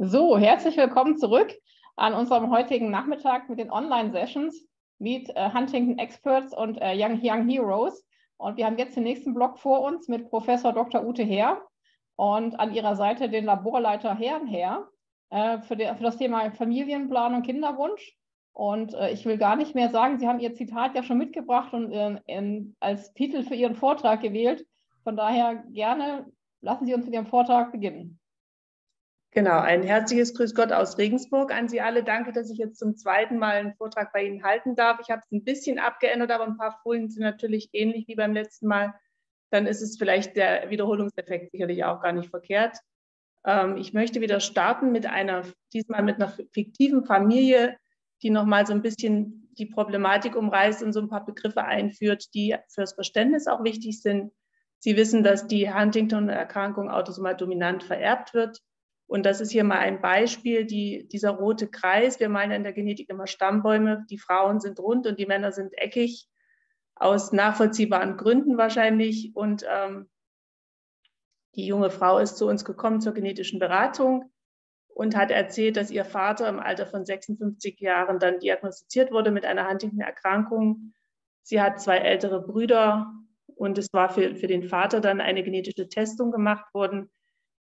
So, herzlich willkommen zurück an unserem heutigen Nachmittag mit den Online-Sessions mit Huntington Experts und Young Young Heroes. Und wir haben jetzt den nächsten Block vor uns mit Professor Dr. Ute Hehr und an ihrer Seite den Laborleiter Herrn Hehr für das Thema Familienplanung, Kinderwunsch. Und ich will gar nicht mehr sagen, Sie haben Ihr Zitat ja schon mitgebracht und als Titel für Ihren Vortrag gewählt. Von daher gerne lassen Sie uns mit Ihrem Vortrag beginnen. Genau, ein herzliches Grüß Gott aus Regensburg an Sie alle. Danke, dass ich jetzt zum zweiten Mal einen Vortrag bei Ihnen halten darf. Ich habe es ein bisschen abgeändert, aber ein paar Folien sind natürlich ähnlich wie beim letzten Mal. Dann ist es vielleicht der Wiederholungseffekt sicherlich auch gar nicht verkehrt. Ich möchte wieder starten mit diesmal mit einer fiktiven Familie, die nochmal so ein bisschen die Problematik umreißt und so ein paar Begriffe einführt, die fürs Verständnis auch wichtig sind. Sie wissen, dass die Huntington-Erkrankung autosomal dominant vererbt wird. Und das ist hier mal ein Beispiel, dieser rote Kreis. Wir malen in der Genetik immer Stammbäume. Die Frauen sind rund und die Männer sind eckig, aus nachvollziehbaren Gründen wahrscheinlich. Und die junge Frau ist zu uns gekommen zur genetischen Beratung und hat erzählt, dass ihr Vater im Alter von 56 Jahren dann diagnostiziert wurde mit einer Huntington-Erkrankung. Sie hat zwei ältere Brüder und es war für den Vater dann eine genetische Testung gemacht worden,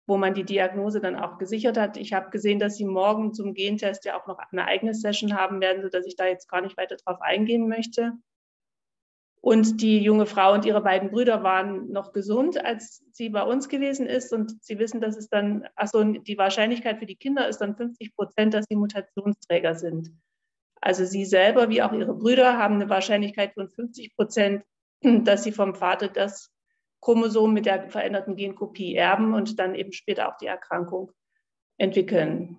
wo man die Diagnose dann auch gesichert hat. Ich habe gesehen, dass Sie morgen zum Gentest ja auch noch eine eigene Session haben werden, sodass ich da jetzt gar nicht weiter drauf eingehen möchte. Und die junge Frau und ihre beiden Brüder waren noch gesund, als sie bei uns gewesen ist. Und Sie wissen, dass es dann, achso, die Wahrscheinlichkeit für die Kinder ist dann 50%, dass sie Mutationsträger sind. Also Sie selber wie auch Ihre Brüder haben eine Wahrscheinlichkeit von 50%, dass Sie vom Vater das Chromosom mit der veränderten Genkopie erben und dann eben später auch die Erkrankung entwickeln.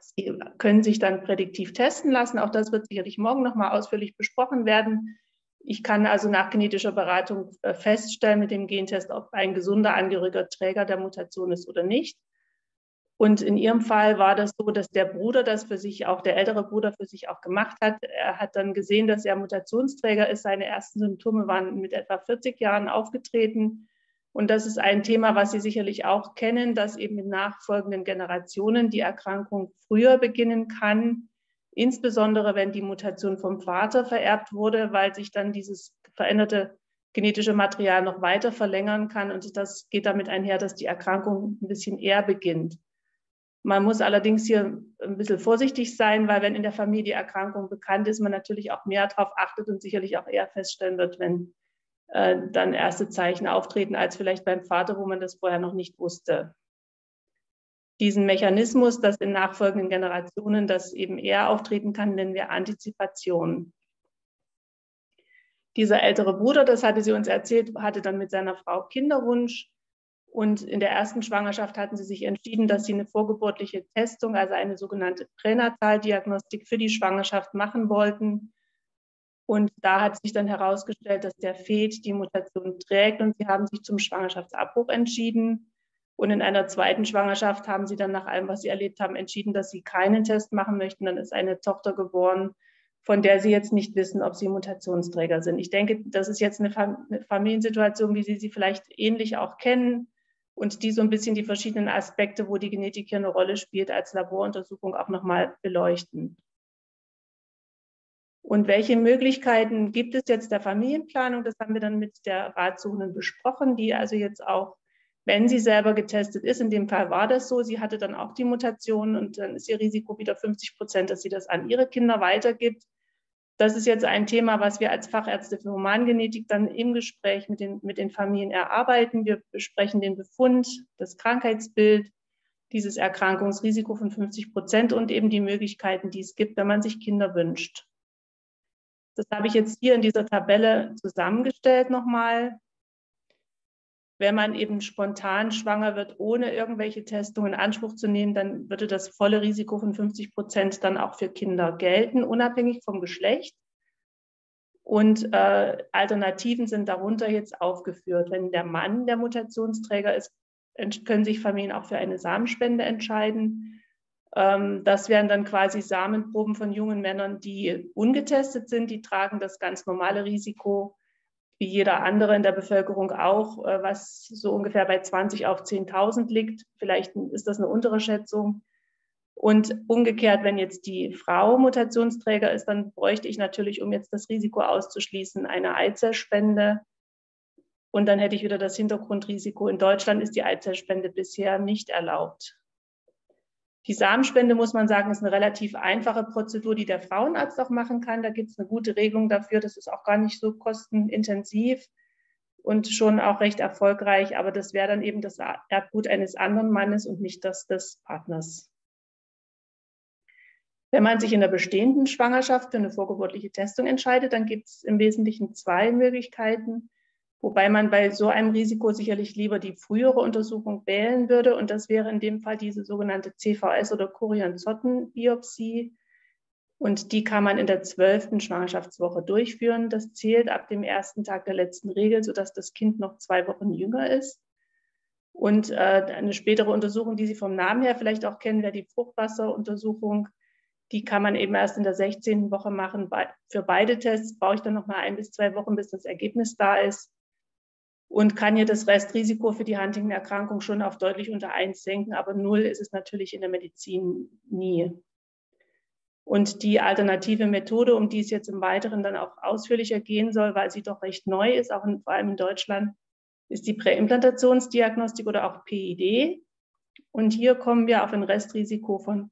Sie können sich dann prädiktiv testen lassen. Auch das wird sicherlich morgen nochmal ausführlich besprochen werden. Ich kann also nach genetischer Beratung feststellen mit dem Gentest, ob ein gesunder Angehöriger Träger der Mutation ist oder nicht. Und in Ihrem Fall war das so, dass der ältere Bruder für sich auch gemacht hat. Er hat dann gesehen, dass er Mutationsträger ist. Seine ersten Symptome waren mit etwa 40 Jahren aufgetreten. Und das ist ein Thema, was Sie sicherlich auch kennen, dass eben in nachfolgenden Generationen die Erkrankung früher beginnen kann, insbesondere wenn die Mutation vom Vater vererbt wurde, weil sich dann dieses veränderte genetische Material noch weiter verlängern kann. Und das geht damit einher, dass die Erkrankung ein bisschen eher beginnt. Man muss allerdings hier ein bisschen vorsichtig sein, weil wenn in der Familie Erkrankung bekannt ist, man natürlich auch mehr darauf achtet und sicherlich auch eher feststellen wird, wenn dann erste Zeichen auftreten, als vielleicht beim Vater, wo man das vorher noch nicht wusste. Diesen Mechanismus, dass in nachfolgenden Generationen das eben eher auftreten kann, nennen wir Antizipation. Dieser ältere Bruder, das hatte sie uns erzählt, hatte dann mit seiner Frau Kinderwunsch. Und in der ersten Schwangerschaft hatten sie sich entschieden, dass sie eine vorgeburtliche Testung, also eine sogenannte Pränataldiagnostik für die Schwangerschaft machen wollten. Und da hat sich dann herausgestellt, dass der Fet die Mutation trägt und sie haben sich zum Schwangerschaftsabbruch entschieden. Und in einer zweiten Schwangerschaft haben sie dann nach allem, was sie erlebt haben, entschieden, dass sie keinen Test machen möchten. Dann ist eine Tochter geboren, von der Sie jetzt nicht wissen, ob Sie Mutationsträger sind. Ich denke, das ist jetzt eine Familiensituation, wie Sie sie vielleicht ähnlich auch kennen. Und die so ein bisschen die verschiedenen Aspekte, wo die Genetik hier eine Rolle spielt, als Laboruntersuchung auch nochmal beleuchten. Und welche Möglichkeiten gibt es jetzt der Familienplanung? Das haben wir dann mit der Ratsuchenden besprochen, die also jetzt auch, wenn sie selber getestet ist, in dem Fall war das so, sie hatte dann auch die Mutation und dann ist ihr Risiko wieder 50%, dass sie das an ihre Kinder weitergibt. Das ist jetzt ein Thema, was wir als Fachärzte für Humangenetik dann im Gespräch mit den Familien erarbeiten. Wir besprechen den Befund, das Krankheitsbild, dieses Erkrankungsrisiko von 50% und eben die Möglichkeiten, die es gibt, wenn man sich Kinder wünscht. Das habe ich jetzt hier in dieser Tabelle zusammengestellt nochmal. Wenn man eben spontan schwanger wird, ohne irgendwelche Testungen in Anspruch zu nehmen, dann würde das volle Risiko von 50% dann auch für Kinder gelten, unabhängig vom Geschlecht. Und Alternativen sind darunter jetzt aufgeführt. Wenn der Mann der Mutationsträger ist, können sich Familien auch für eine Samenspende entscheiden. Das wären dann quasi Samenproben von jungen Männern, die ungetestet sind. Die tragen das ganz normale Risiko wie jeder andere in der Bevölkerung auch, was so ungefähr bei 20 auf 10.000 liegt. Vielleicht ist das eine untere Schätzung. Und umgekehrt, wenn jetzt die Frau Mutationsträger ist, dann bräuchte ich natürlich, um jetzt das Risiko auszuschließen, eine Eizellspende. Und dann hätte ich wieder das Hintergrundrisiko. In Deutschland ist die Eizellspende bisher nicht erlaubt. Die Samenspende, muss man sagen, ist eine relativ einfache Prozedur, die der Frauenarzt auch machen kann. Da gibt es eine gute Regelung dafür. Das ist auch gar nicht so kostenintensiv und schon auch recht erfolgreich. Aber das wäre dann eben das Erbgut eines anderen Mannes und nicht das des Partners. Wenn man sich in der bestehenden Schwangerschaft für eine vorgeburtliche Testung entscheidet, dann gibt es im Wesentlichen zwei Möglichkeiten, wobei man bei so einem Risiko sicherlich lieber die frühere Untersuchung wählen würde. Und das wäre in dem Fall diese sogenannte CVS oder Chorionzottenbiopsie. Und die kann man in der 12. Schwangerschaftswoche durchführen. Das zählt ab dem ersten Tag der letzten Regel, sodass das Kind noch 2 Wochen jünger ist. Und eine spätere Untersuchung, die Sie vom Namen her vielleicht auch kennen, wäre die Fruchtwasseruntersuchung. Die kann man eben erst in der 16. Woche machen. Für beide Tests brauche ich dann nochmal 1 bis 2 Wochen, bis das Ergebnis da ist, und kann hier das Restrisiko für die Huntington-Erkrankung schon auf deutlich unter 1 senken. Aber 0 ist es natürlich in der Medizin nie. Und die alternative Methode, um die es jetzt im Weiteren dann auch ausführlicher gehen soll, weil sie doch recht neu ist, auch vor allem in Deutschland, ist die Präimplantationsdiagnostik oder auch PID. Und hier kommen wir auf ein Restrisiko von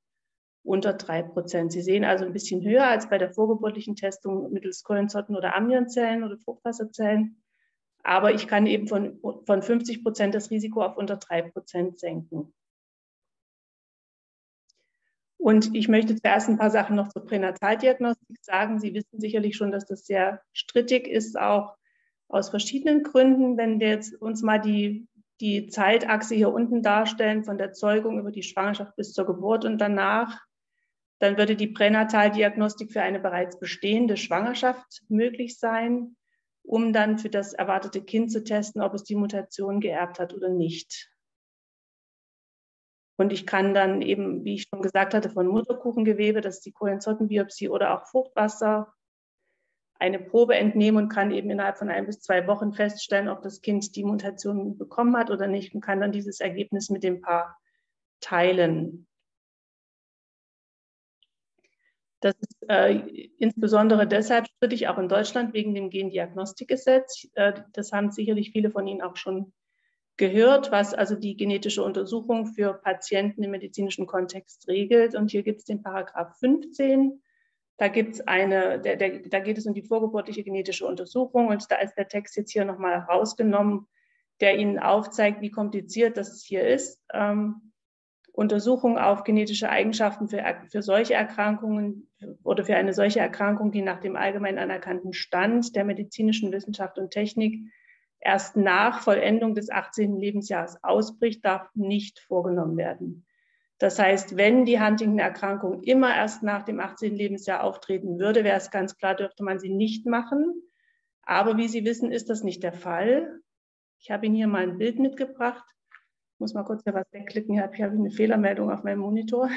unter 3%. Sie sehen also ein bisschen höher als bei der vorgeburtlichen Testung mittels Chorionzotten- oder Amnionzellen oder Fruchtwasserzellen. Aber ich kann eben von 50% das Risiko auf unter 3% senken. Und ich möchte zuerst ein paar Sachen noch zur Pränataldiagnostik sagen. Sie wissen sicherlich schon, dass das sehr strittig ist, auch aus verschiedenen Gründen. Wenn wir jetzt uns mal die Zeitachse hier unten darstellen, von der Zeugung über die Schwangerschaft bis zur Geburt und danach, dann würde die Pränataldiagnostik für eine bereits bestehende Schwangerschaft möglich sein, um dann für das erwartete Kind zu testen, ob es die Mutation geerbt hat oder nicht. Und ich kann dann eben, wie ich schon gesagt hatte, von Mutterkuchengewebe, das ist die Chorionzottenbiopsie oder auch Fruchtwasser, eine Probe entnehmen und kann eben innerhalb von 1 bis 2 Wochen feststellen, ob das Kind die Mutation bekommen hat oder nicht, und kann dann dieses Ergebnis mit dem Paar teilen. Das ist insbesondere deshalb strittig auch in Deutschland wegen dem Gendiagnostikgesetz. Das haben sicherlich viele von Ihnen auch schon gehört, was also die genetische Untersuchung für Patienten im medizinischen Kontext regelt. Und hier gibt es den Paragraph 15. Da gibt's da geht es um die vorgeburtliche genetische Untersuchung, und da ist der Text jetzt hier nochmal rausgenommen, der Ihnen aufzeigt, wie kompliziert das hier ist. Untersuchung auf genetische Eigenschaften für solche Erkrankungen oder für eine solche Erkrankung, die nach dem allgemein anerkannten Stand der medizinischen Wissenschaft und Technik erst nach Vollendung des 18. Lebensjahres ausbricht, darf nicht vorgenommen werden. Das heißt, wenn die Huntington-Erkrankung immer erst nach dem 18. Lebensjahr auftreten würde, wäre es ganz klar, dürfte man sie nicht machen. Aber wie Sie wissen, ist das nicht der Fall. Ich habe Ihnen hier mal ein Bild mitgebracht. Ich muss mal kurz hier was wegklicken. Hier habe ich eine Fehlermeldung auf meinem Monitor.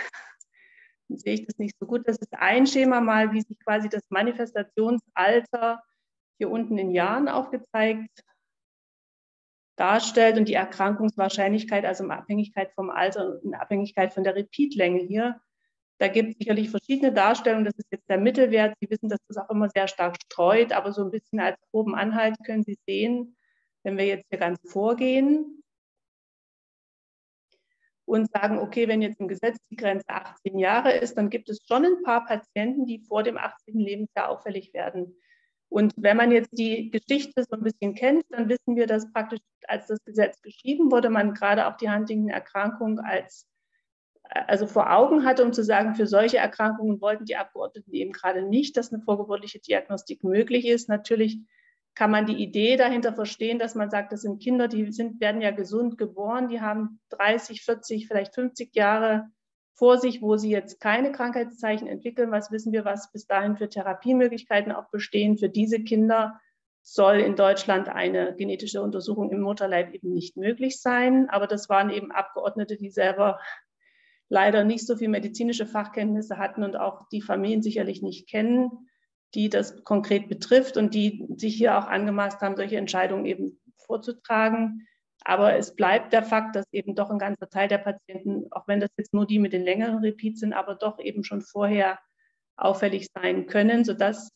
Dann sehe ich das nicht so gut. Das ist ein Schema mal, wie sich quasi das Manifestationsalter hier unten in Jahren aufgezeigt darstellt und die Erkrankungswahrscheinlichkeit, also in Abhängigkeit vom Alter und in Abhängigkeit von der Repeatlänge hier. Da gibt es sicherlich verschiedene Darstellungen. Das ist jetzt der Mittelwert. Sie wissen, dass das auch immer sehr stark streut, aber so ein bisschen als groben Anhalt können Sie sehen, wenn wir jetzt hier ganz vorgehen und sagen, okay, wenn jetzt im Gesetz die Grenze 18 Jahre ist, dann gibt es schon ein paar Patienten, die vor dem 18. Lebensjahr auffällig werden. Und wenn man jetzt die Geschichte so ein bisschen kennt, dann wissen wir, dass praktisch, als das Gesetz geschrieben wurde, man gerade auch die Huntington-Erkrankung also vor Augen hatte, um zu sagen, für solche Erkrankungen wollten die Abgeordneten eben gerade nicht, dass eine vorgeburtliche Diagnostik möglich ist. Natürlich kann man die Idee dahinter verstehen, dass man sagt, das sind Kinder, die werden ja gesund geboren, die haben 30, 40, vielleicht 50 Jahre vor sich, wo sie jetzt keine Krankheitszeichen entwickeln. Was wissen wir, was bis dahin für Therapiemöglichkeiten auch bestehen? Für diese Kinder soll in Deutschland eine genetische Untersuchung im Mutterleib eben nicht möglich sein. Aber das waren eben Abgeordnete, die selber leider nicht so viel medizinische Fachkenntnisse hatten und auch die Familien sicherlich nicht kennen. die das konkret betrifft und die sich hier auch angemaßt haben, solche Entscheidungen eben vorzutragen. Aber es bleibt der Fakt, dass eben doch ein ganzer Teil der Patienten, auch wenn das jetzt nur die mit den längeren Repeats sind, aber doch eben schon vorher auffällig sein können, sodass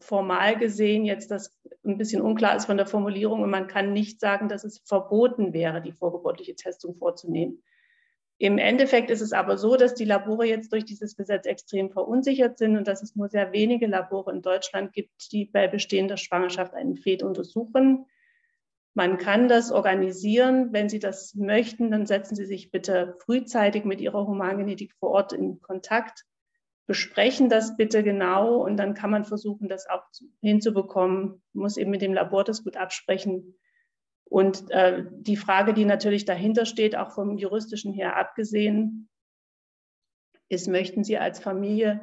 formal gesehen jetzt das ein bisschen unklar ist von der Formulierung und man kann nicht sagen, dass es verboten wäre, die vorgeburtliche Testung vorzunehmen. Im Endeffekt ist es aber so, dass die Labore jetzt durch dieses Gesetz extrem verunsichert sind und dass es nur sehr wenige Labore in Deutschland gibt, die bei bestehender Schwangerschaft einen Fet untersuchen. Man kann das organisieren. Wenn Sie das möchten, dann setzen Sie sich bitte frühzeitig mit Ihrer Humangenetik vor Ort in Kontakt. Besprechen das bitte genau und dann kann man versuchen, das auch hinzubekommen. Man muss eben mit dem Labor das gut absprechen. Und die Frage, die natürlich dahinter steht, auch vom Juristischen her abgesehen, ist, möchten Sie als Familie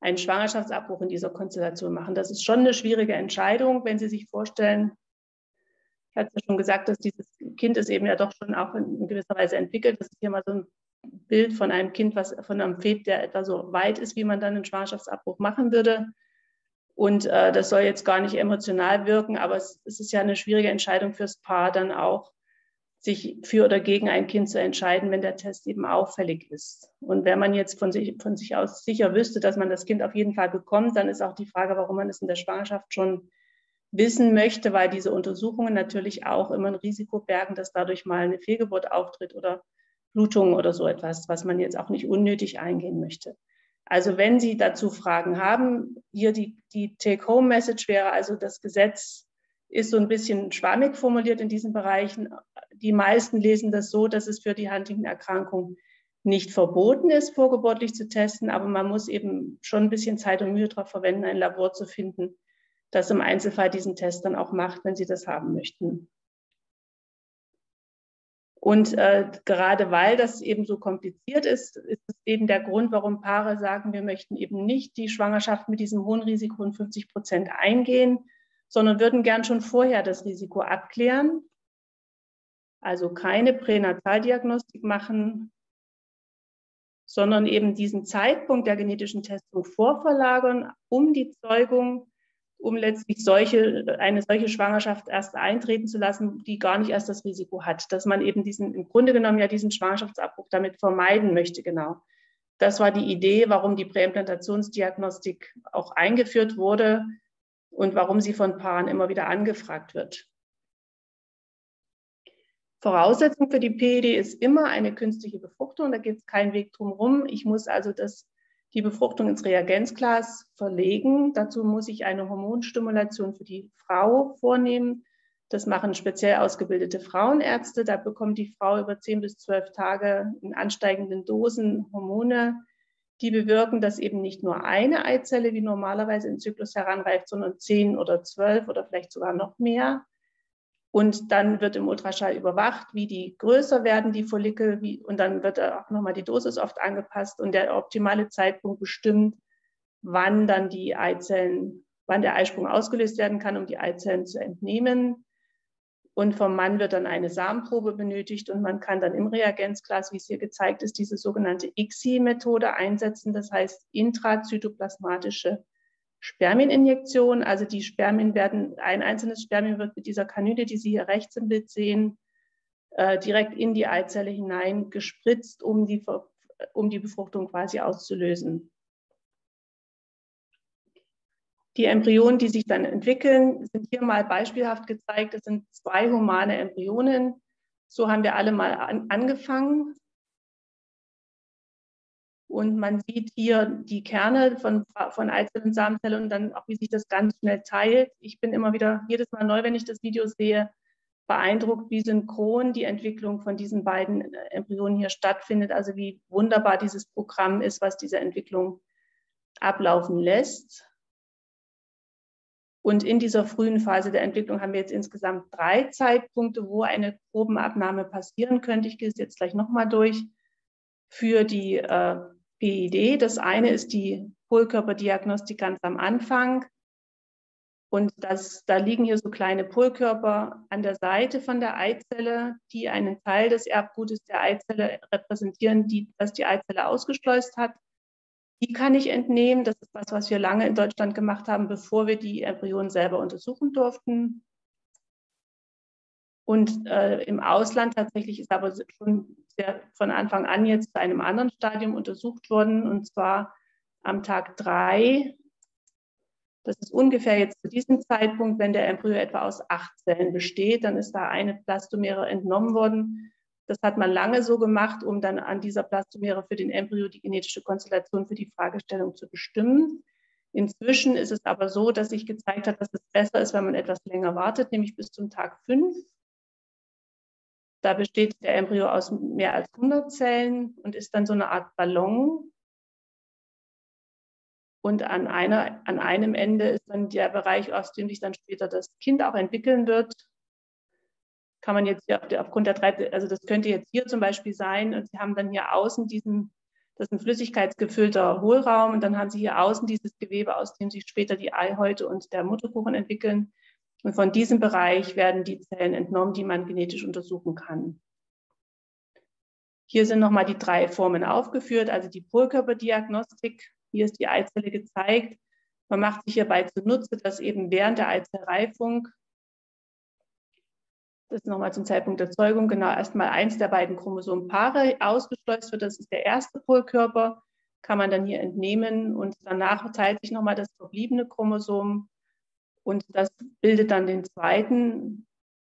einen Schwangerschaftsabbruch in dieser Konstellation machen? Das ist schon eine schwierige Entscheidung, wenn Sie sich vorstellen, ich hatte ja schon gesagt, dass dieses Kind ist eben ja doch schon auch in gewisser Weise entwickelt. Das ist hier mal so ein Bild von einem Kind, von einem Fet, der etwa so weit ist, wie man dann einen Schwangerschaftsabbruch machen würde. Und das soll jetzt gar nicht emotional wirken, aber es ist ja eine schwierige Entscheidung fürs Paar dann auch, sich für oder gegen ein Kind zu entscheiden, wenn der Test eben auffällig ist. Und wenn man jetzt von sich aus sicher wüsste, dass man das Kind auf jeden Fall bekommt, dann ist auch die Frage, warum man es in der Schwangerschaft schon wissen möchte, weil diese Untersuchungen natürlich auch immer ein Risiko bergen, dass dadurch mal eine Fehlgeburt auftritt oder Blutungen oder so etwas, was man jetzt auch nicht unnötig eingehen möchte. Also wenn Sie dazu Fragen haben, hier die Take-Home-Message wäre, also das Gesetz ist so ein bisschen schwammig formuliert in diesen Bereichen. Die meisten lesen das so, dass es für die Huntington-Erkrankung nicht verboten ist, vorgeburtlich zu testen, aber man muss eben schon ein bisschen Zeit und Mühe darauf verwenden, ein Labor zu finden, das im Einzelfall diesen Test dann auch macht, wenn Sie das haben möchten. Und gerade weil das eben so kompliziert ist, ist es eben der Grund, warum Paare sagen, wir möchten eben nicht die Schwangerschaft mit diesem hohen Risiko von 50% eingehen, sondern würden gern schon vorher das Risiko abklären. Also keine Pränataldiagnostik machen, sondern eben diesen Zeitpunkt der genetischen Testung vorverlagern, um die Zeugung, um letztlich eine solche Schwangerschaft erst eintreten zu lassen, die gar nicht erst das Risiko hat, dass man eben im Grunde genommen ja diesen Schwangerschaftsabbruch damit vermeiden möchte, genau. Das war die Idee, warum die Präimplantationsdiagnostik auch eingeführt wurde und warum sie von Paaren immer wieder angefragt wird. Voraussetzung für die PID ist immer eine künstliche Befruchtung, da gibt es keinen Weg drumherum. Ich muss also die Befruchtung ins Reagenzglas verlegen. Dazu muss ich eine Hormonstimulation für die Frau vornehmen. Das machen speziell ausgebildete Frauenärzte. Da bekommt die Frau über 10 bis 12 Tage in ansteigenden Dosen Hormone, die bewirken, dass eben nicht nur eine Eizelle wie normalerweise im Zyklus heranreift, sondern 10 oder 12 oder vielleicht sogar noch mehr. Und dann wird im Ultraschall überwacht, wie die größer werden, die Follikel, und dann wird auch nochmal die Dosis oft angepasst und der optimale Zeitpunkt bestimmt, wann dann die Eizellen, wann der Eisprung ausgelöst werden kann, um die Eizellen zu entnehmen. Und vom Mann wird dann eine Samenprobe benötigt und man kann dann im Reagenzglas, wie es hier gezeigt ist, diese sogenannte ICSI-Methode einsetzen, das heißt intrazytoplasmatische Spermieninjektion, also die Spermien werden, ein einzelnes Spermien wird mit dieser Kanüle, die Sie hier rechts im Bild sehen, direkt in die Eizelle hinein gespritzt, um die Befruchtung quasi auszulösen. Die Embryonen, die sich dann entwickeln, sind hier mal beispielhaft gezeigt. Das sind 2 humane Embryonen. So haben wir alle mal angefangen. Und man sieht hier die Kerne von Eizellen und Samenzellen und dann auch, wie sich das ganz schnell teilt. Ich bin immer wieder, jedes Mal neu, wenn ich das Video sehe, beeindruckt, wie synchron die Entwicklung von diesen beiden Embryonen hier stattfindet. Also wie wunderbar dieses Programm ist, was diese Entwicklung ablaufen lässt. Und in dieser frühen Phase der Entwicklung haben wir jetzt insgesamt 3 Zeitpunkte, wo eine Probenabnahme passieren könnte. Ich gehe es jetzt gleich nochmal durch. Für die PID. Das eine ist die Polkörperdiagnostik ganz am Anfang. Und da liegen hier so kleine Polkörper an der Seite von der Eizelle, die einen Teil des Erbgutes der Eizelle repräsentieren, das die Eizelle ausgeschleust hat. Die kann ich entnehmen. Das ist was, was wir lange in Deutschland gemacht haben, bevor wir die Embryonen selber untersuchen durften. Und im Ausland tatsächlich ist aber schon sehr von Anfang an jetzt zu einem anderen Stadium untersucht worden, und zwar am Tag 3. Das ist ungefähr jetzt zu diesem Zeitpunkt, wenn der Embryo etwa aus 8 Zellen besteht, dann ist da eine Plastomere entnommen worden. Das hat man lange so gemacht, um dann an dieser Plastomere für den Embryo die genetische Konstellation für die Fragestellung zu bestimmen. Inzwischen ist es aber so, dass sich gezeigt hat, dass es besser ist, wenn man etwas länger wartet, nämlich bis zum Tag 5. Da besteht der Embryo aus mehr als 100 Zellen und ist dann so eine Art Ballon. Und an einem Ende ist dann der Bereich, aus dem sich dann später das Kind auch entwickeln wird. Kann man jetzt hier aufgrund der 3, also das könnte jetzt hier zum Beispiel sein, und Sie haben dann hier außen diesen, das ist ein flüssigkeitsgefüllter Hohlraum, und dann haben Sie hier außen dieses Gewebe, aus dem sich später die Eihäute und der Mutterkuchen entwickeln. Und von diesem Bereich werden die Zellen entnommen, die man genetisch untersuchen kann. Hier sind nochmal die 3 Formen aufgeführt, also die Polkörperdiagnostik. Hier ist die Eizelle gezeigt. Man macht sich hierbei zunutze, dass eben während der Eizellreifung, das ist nochmal zum Zeitpunkt der Zeugung, genau, erstmal eins der beiden Chromosompaare ausgeschleust wird. Das ist der erste Polkörper, kann man dann hier entnehmen, und danach teilt sich nochmal das verbliebene Chromosom und das bildet dann den zweiten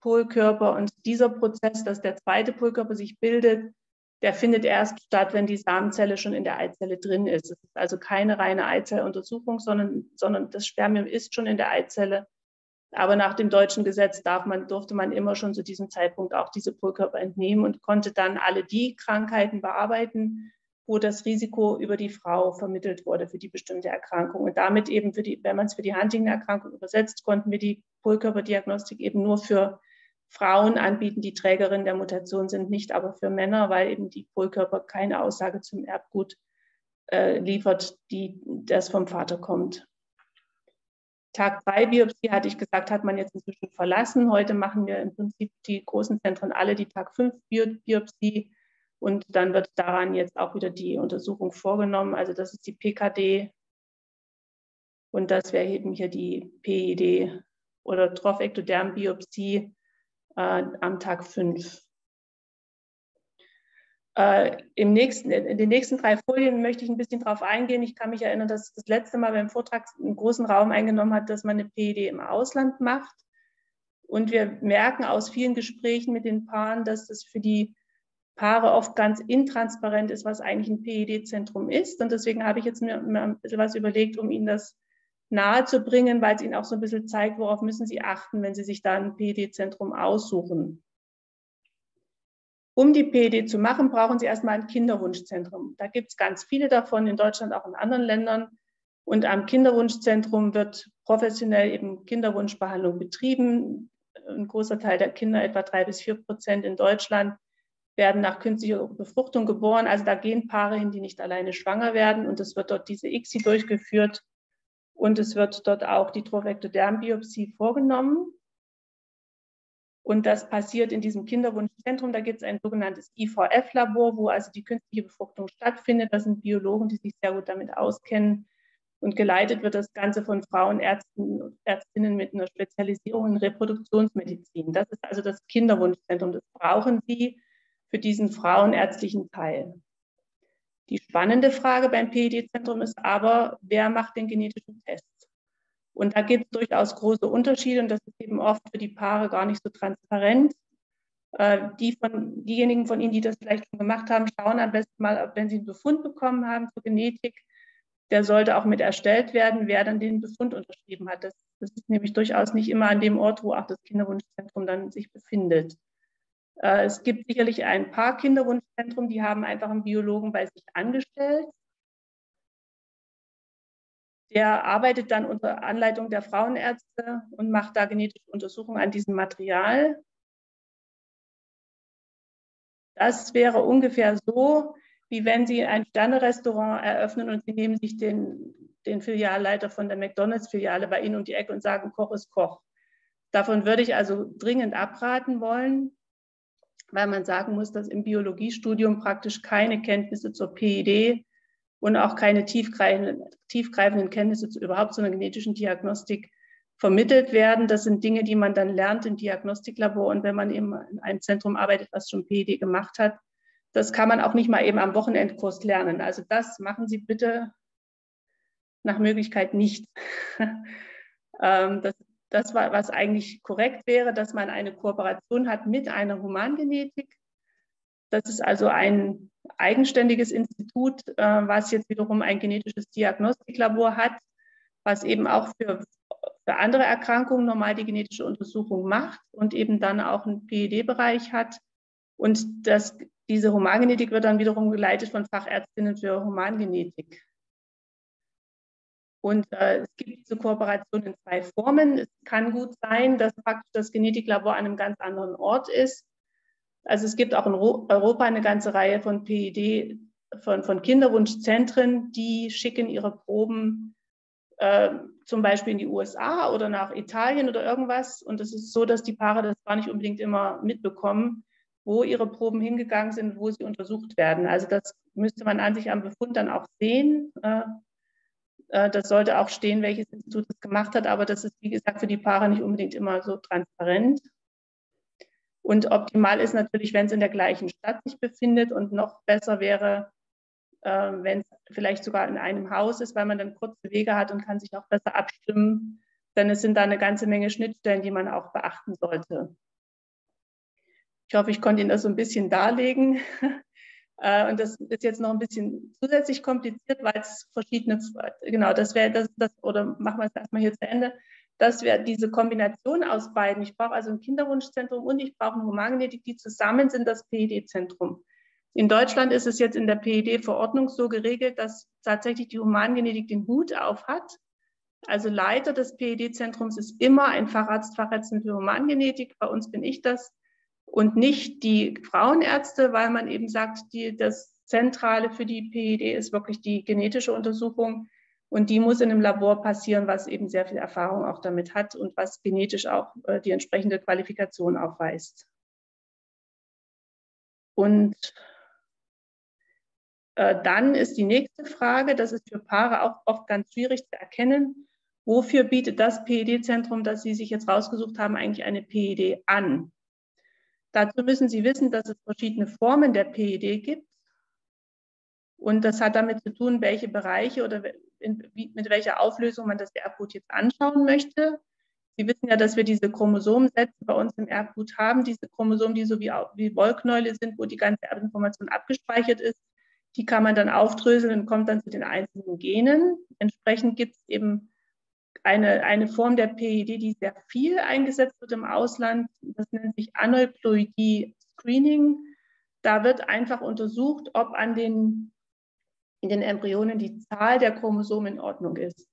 Polkörper. Und dieser Prozess, dass der zweite Polkörper sich bildet, der findet erst statt, wenn die Samenzelle schon in der Eizelle drin ist. Es ist also keine reine Eizelluntersuchung, sondern das Spermium ist schon in der Eizelle. Aber nach dem deutschen Gesetz durfte man immer schon zu diesem Zeitpunkt auch diese Polkörper entnehmen und konnte dann alle die Krankheiten bearbeiten, wo das Risiko über die Frau vermittelt wurde für die bestimmte Erkrankung. Und damit eben, wenn man es für die Huntington-Erkrankung übersetzt, konnten wir die Polkörperdiagnostik eben nur für Frauen anbieten, die Trägerinnen der Mutation sind, nicht aber für Männer, weil eben die Polkörper keine Aussage zum Erbgut liefert, das vom Vater kommt. Tag 3 Biopsie, hatte ich gesagt, hat man jetzt inzwischen verlassen. Heute machen wir im Prinzip die großen Zentren alle die Tag 5 Biopsie, und dann wird daran jetzt auch wieder die Untersuchung vorgenommen. Also das ist die PKD und das wäre eben hier die PID oder Trophektodermbiopsie am Tag 5. In den nächsten 3 Folien möchte ich ein bisschen darauf eingehen. Ich kann mich erinnern, dass das letzte Mal beim Vortrag einen großen Raum eingenommen hat, dass man eine PGD im Ausland macht. Und wir merken aus vielen Gesprächen mit den Paaren, dass das für die Paare oft ganz intransparent ist, was eigentlich ein PGD-Zentrum ist. Und deswegen habe ich jetzt mir ein bisschen was überlegt, um Ihnen das nahe zu bringen, weil es Ihnen auch so ein bisschen zeigt, worauf müssen Sie achten, wenn Sie sich da ein PGD-Zentrum aussuchen. Um die PGD zu machen, brauchen Sie erstmal ein Kinderwunschzentrum. Da gibt es ganz viele davon, in Deutschland, auch in anderen Ländern. Und am Kinderwunschzentrum wird professionell eben Kinderwunschbehandlung betrieben. Ein großer Teil der Kinder, etwa 3 bis 4% in Deutschland, werden nach künstlicher Befruchtung geboren. Also da gehen Paare hin, die nicht alleine schwanger werden. Und es wird dort diese ICSI durchgeführt. Und es wird dort auch die Trophektodermbiopsie vorgenommen. Und das passiert in diesem Kinderwunschzentrum. Da gibt es ein sogenanntes IVF-Labor, wo also die künstliche Befruchtung stattfindet. Das sind Biologen, die sich sehr gut damit auskennen. Und geleitet wird das Ganze von Frauenärzten und Ärztinnen mit einer Spezialisierung in Reproduktionsmedizin. Das ist also das Kinderwunschzentrum. Das brauchen Sie für diesen frauenärztlichen Teil. Die spannende Frage beim PGD-Zentrum ist aber, wer macht den genetischen Test? Und da gibt es durchaus große Unterschiede, und das ist eben oft für die Paare gar nicht so transparent. Diejenigen von Ihnen, die das vielleicht schon gemacht haben, schauen am besten mal, wenn Sie einen Befund bekommen haben zur Genetik, der sollte auch mit erstellt werden, wer dann den Befund unterschrieben hat. Das ist nämlich durchaus nicht immer an dem Ort, wo auch das Kinderwunschzentrum dann sich befindet. Es gibt sicherlich ein paar Kinderwunschzentren, die haben einfach einen Biologen bei sich angestellt. Der arbeitet dann unter Anleitung der Frauenärzte und macht da genetische Untersuchungen an diesem Material. Das wäre ungefähr so, wie wenn Sie ein Sternerestaurant eröffnen und Sie nehmen sich den Filialleiter von der McDonald's-Filiale bei Ihnen um die Ecke und sagen, Koch ist Koch. Davon würde ich also dringend abraten wollen, weil man sagen muss, dass im Biologiestudium praktisch keine Kenntnisse zur PID und auch keine tiefgreifenden Kenntnisse überhaupt zu einer genetischen Diagnostik vermittelt werden. Das sind Dinge, die man dann lernt im Diagnostiklabor und wenn man eben in einem Zentrum arbeitet, was schon PGD gemacht hat. Das kann man auch nicht mal eben am Wochenendkurs lernen. Also das machen Sie bitte nach Möglichkeit nicht. Das war, was eigentlich korrekt wäre, dass man eine Kooperation hat mit einer Humangenetik. Das ist also ein eigenständiges Institut, was jetzt wiederum ein genetisches Diagnostiklabor hat, was eben auch für andere Erkrankungen normal die genetische Untersuchung macht und eben dann auch einen PGD-Bereich hat. Und diese Humangenetik wird dann wiederum geleitet von Fachärztinnen für Humangenetik. Und es gibt diese Kooperation in zwei Formen. Es kann gut sein, dass praktisch das Genetiklabor an einem ganz anderen Ort ist. Also es gibt auch in Europa eine ganze Reihe von PID, von Kinderwunschzentren, die schicken ihre Proben zum Beispiel in die USA oder nach Italien oder irgendwas. Und es ist so, dass die Paare das gar nicht unbedingt immer mitbekommen, wo ihre Proben hingegangen sind, wo sie untersucht werden. Also das müsste man an sich am Befund dann auch sehen. Das sollte auch stehen, welches Institut das gemacht hat, aber das ist, wie gesagt, für die Paare nicht unbedingt immer so transparent. Und optimal ist natürlich, wenn es in der gleichen Stadt sich befindet, und noch besser wäre, wenn es vielleicht sogar in einem Haus ist, weil man dann kurze Wege hat und kann sich auch besser abstimmen, denn es sind da eine ganze Menge Schnittstellen, die man auch beachten sollte. Ich hoffe, ich konnte Ihnen das so ein bisschen darlegen. Und das ist jetzt noch ein bisschen zusätzlich kompliziert, weil es verschiedene, genau, das wäre das, oder machen wir es erstmal hier zu Ende, dass wir diese Kombination aus beiden, ich brauche also ein Kinderwunschzentrum und ich brauche eine Humangenetik, die zusammen sind das PED-Zentrum. In Deutschland ist es jetzt in der PED-Verordnung so geregelt, dass tatsächlich die Humangenetik den Hut auf hat. Also Leiter des PED-Zentrums ist immer ein Facharzt, Fachärztin für Humangenetik, bei uns bin ich das. Und nicht die Frauenärzte, weil man eben sagt, das Zentrale für die PGD ist wirklich die genetische Untersuchung und die muss in einem Labor passieren, was eben sehr viel Erfahrung auch damit hat und was genetisch auch die entsprechende Qualifikation aufweist. Und dann ist die nächste Frage, das ist für Paare auch oft ganz schwierig zu erkennen, wofür bietet das PGD-Zentrum, das Sie sich jetzt rausgesucht haben, eigentlich eine PGD an? Dazu müssen Sie wissen, dass es verschiedene Formen der PGD gibt und das hat damit zu tun, welche Bereiche oder mit welcher Auflösung man das Erbgut jetzt anschauen möchte. Sie wissen ja, dass wir diese Chromosomensätze bei uns im Erbgut haben, diese Chromosomen, die so wie Wollknäule sind, wo die ganze Erbinformation abgespeichert ist, die kann man dann aufdröseln und kommt dann zu den einzelnen Genen. Entsprechend gibt es eben eine Form der PGD, die sehr viel eingesetzt wird im Ausland, das nennt sich Aneuploidie-Screening. Da wird einfach untersucht, ob in den Embryonen die Zahl der Chromosomen in Ordnung ist.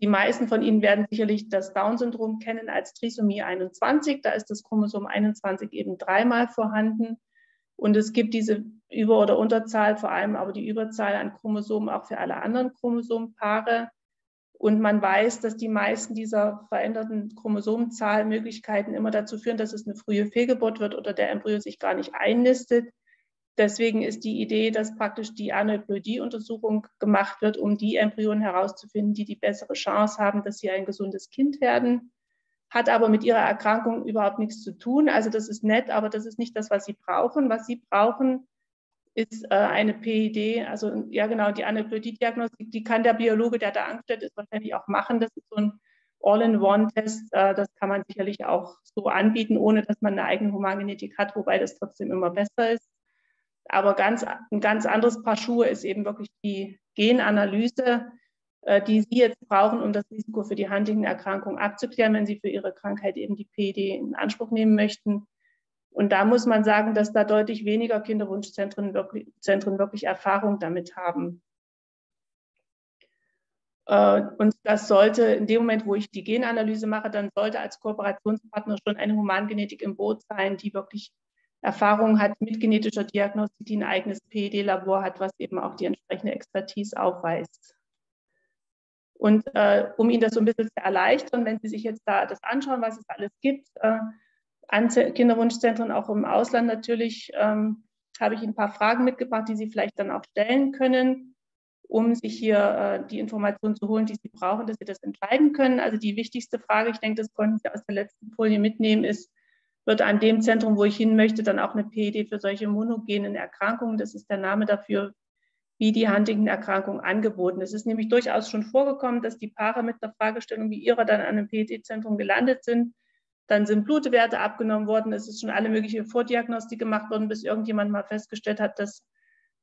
Die meisten von Ihnen werden sicherlich das Down-Syndrom kennen als Trisomie 21. Da ist das Chromosom 21 eben dreimal vorhanden. Und es gibt diese Über- oder Unterzahl, vor allem aber die Überzahl an Chromosomen auch für alle anderen Chromosompaare. Und man weiß, dass die meisten dieser veränderten Chromosomenzahlmöglichkeiten immer dazu führen, dass es eine frühe Fehlgeburt wird oder der Embryo sich gar nicht einnistet. Deswegen ist die Idee, dass praktisch die Aneuploidie-Untersuchung gemacht wird, um die Embryonen herauszufinden, die bessere Chance haben, dass sie ein gesundes Kind werden. Hat aber mit ihrer Erkrankung überhaupt nichts zu tun. Also das ist nett, aber das ist nicht das, was sie brauchen. Was sie brauchen, ist eine PID, also ja genau, die Aneuploidie-Diagnostik, die kann der Biologe, der da angestellt ist, wahrscheinlich auch machen. Das ist so ein All-in-One-Test, das kann man sicherlich auch so anbieten, ohne dass man eine eigene Humangenetik hat, wobei das trotzdem immer besser ist. Aber ein ganz anderes Paar Schuhe ist eben wirklich die Genanalyse, die Sie jetzt brauchen, um das Risiko für die Huntington-Erkrankung abzuklären, wenn Sie für Ihre Krankheit eben die PID in Anspruch nehmen möchten. Und da muss man sagen, dass da deutlich weniger Kinderwunschzentren wirklich Erfahrung damit haben. Und das sollte in dem Moment, wo ich die Genanalyse mache, dann sollte als Kooperationspartner schon eine Humangenetik im Boot sein, die wirklich Erfahrung hat mit genetischer Diagnostik, die ein eigenes PED-Labor hat, was eben auch die entsprechende Expertise aufweist. Und um Ihnen das so ein bisschen zu erleichtern, wenn Sie sich jetzt da das anschauen, was es alles gibt, an Kinderwunschzentren, auch im Ausland natürlich, habe ich ein paar Fragen mitgebracht, die Sie vielleicht dann auch stellen können. um sich hier die Informationen zu holen, die sie brauchen, dass sie das entscheiden können. Also die wichtigste Frage, ich denke, das konnten Sie aus der letzten Folie mitnehmen, ist, wird an dem Zentrum, wo ich hin möchte, dann auch eine PID für solche monogenen Erkrankungen, das ist der Name dafür, wie die Huntington-Erkrankung angeboten. Es ist nämlich durchaus schon vorgekommen, dass die Paare mit einer Fragestellung wie ihrer dann an einem PID-Zentrum gelandet sind. Dann sind Blutwerte abgenommen worden, es ist schon alle mögliche Vordiagnostik gemacht worden, bis irgendjemand mal festgestellt hat, dass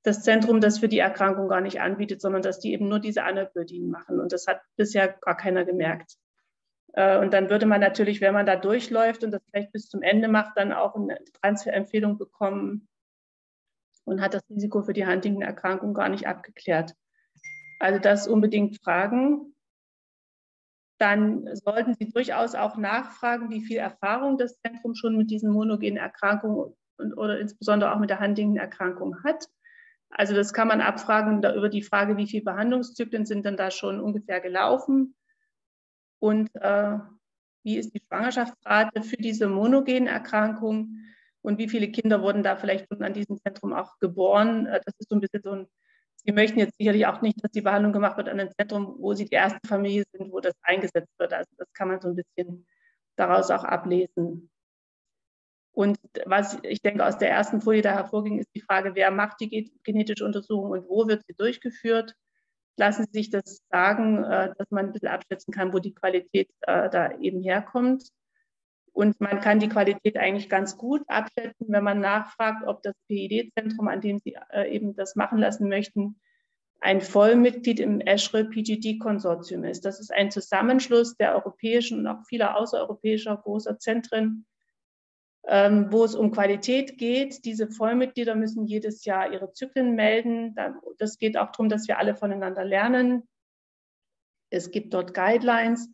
das Zentrum das für die Erkrankung gar nicht anbietet, sondern dass die eben nur diese Aneuploidien machen. Und das hat bisher gar keiner gemerkt. Und dann würde man natürlich, wenn man da durchläuft und das vielleicht bis zum Ende macht, dann auch eine Transferempfehlung bekommen und hat das Risiko für die Huntington-Erkrankung gar nicht abgeklärt. Also das unbedingt fragen. Dann sollten Sie durchaus auch nachfragen, wie viel Erfahrung das Zentrum schon mit diesen monogenen Erkrankungen und, oder insbesondere auch mit der Huntington-Erkrankung hat. Also das kann man abfragen über die Frage, wie viele Behandlungszyklen sind dann da schon ungefähr gelaufen und wie ist die Schwangerschaftsrate für diese monogenen Erkrankungen und wie viele Kinder wurden da vielleicht schon an diesem Zentrum auch geboren. Das ist so ein bisschen so ein, Sie möchten jetzt sicherlich auch nicht, dass die Behandlung gemacht wird an einem Zentrum, wo Sie die erste Familie sind, wo das eingesetzt wird. Also das kann man so ein bisschen daraus auch ablesen. Und was ich denke aus der ersten Folie da hervorging, ist die Frage, wer macht die genetische Untersuchung und wo wird sie durchgeführt? Lassen Sie sich das sagen, dass man ein bisschen abschätzen kann, wo die Qualität da eben herkommt. Und man kann die Qualität eigentlich ganz gut abschätzen, wenn man nachfragt, ob das PID-Zentrum, an dem Sie eben das machen lassen möchten, ein Vollmitglied im ESHRE-PGD-Konsortium ist. Das ist ein Zusammenschluss der europäischen und auch vieler außereuropäischer großer Zentren, wo es um Qualität geht. Diese Vollmitglieder müssen jedes Jahr ihre Zyklen melden. Das geht auch darum, dass wir alle voneinander lernen. Es gibt dort Guidelines.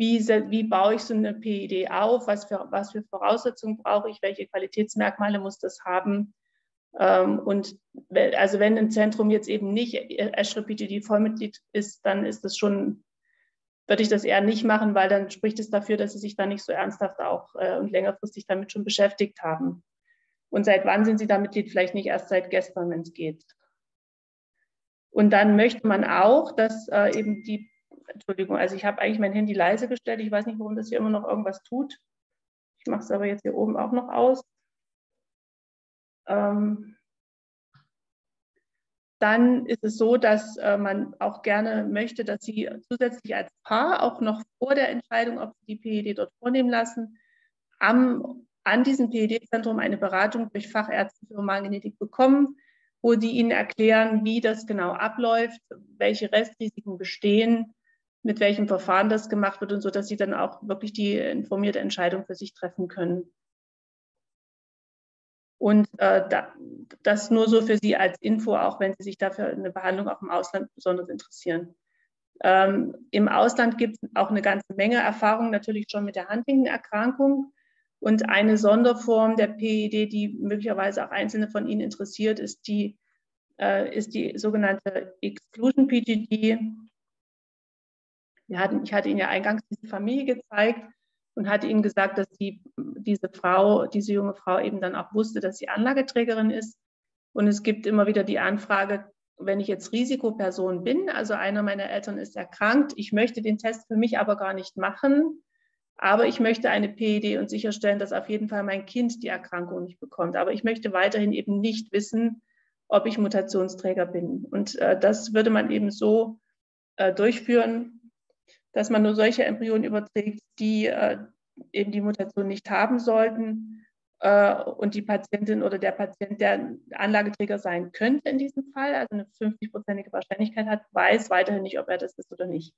Wie baue ich so eine PID auf? Was für Voraussetzungen brauche ich? Welche Qualitätsmerkmale muss das haben? Und also wenn ein Zentrum jetzt eben nicht ESHRE-PGD Vollmitglied ist, dann ist das schon, würde ich das eher nicht machen, weil dann spricht es dafür, dass sie sich da nicht so ernsthaft auch und längerfristig damit schon beschäftigt haben. Und seit wann sind sie da Mitglied? Vielleicht nicht erst seit gestern, wenn es geht. Und dann möchte man auch, dass eben die, Entschuldigung, also ich habe eigentlich mein Handy leise gestellt, ich weiß nicht, warum das hier immer noch irgendwas tut. Ich mache es aber jetzt hier oben auch noch aus. Dann ist es so, dass man auch gerne möchte, dass Sie zusätzlich als Paar auch noch vor der Entscheidung, ob Sie die PID dort vornehmen lassen, an diesem PID-Zentrum eine Beratung durch Fachärzte für Humangenetik bekommen, wo die Ihnen erklären, wie das genau abläuft, welche Restrisiken bestehen, mit welchem Verfahren das gemacht wird und so, dass Sie dann auch wirklich die informierte Entscheidung für sich treffen können. Und das nur so für Sie als Info, auch wenn Sie sich dafür eine Behandlung auch im Ausland besonders interessieren. Im Ausland gibt es auch eine ganze Menge Erfahrung natürlich schon mit der Huntington-Erkrankung. Und eine Sonderform der PID, die möglicherweise auch einzelne von Ihnen interessiert, ist die sogenannte Exclusion-PGD. Ich hatte Ihnen ja eingangs diese Familie gezeigt und hatte Ihnen gesagt, dass diese junge Frau eben dann auch wusste, dass sie Anlageträgerin ist. Und es gibt immer wieder die Anfrage, wenn ich jetzt Risikoperson bin, also einer meiner Eltern ist erkrankt, ich möchte den Test für mich aber gar nicht machen, aber ich möchte eine PID und sicherstellen, dass auf jeden Fall mein Kind die Erkrankung nicht bekommt. Aber ich möchte weiterhin eben nicht wissen, ob ich Mutationsträger bin. Und das würde man eben so durchführen, dass man nur solche Embryonen überträgt, die eben die Mutation nicht haben sollten und die Patientin oder der Patient, der Anlageträger sein könnte in diesem Fall, also eine 50-prozentige Wahrscheinlichkeit hat, weiß weiterhin nicht, ob er das ist oder nicht.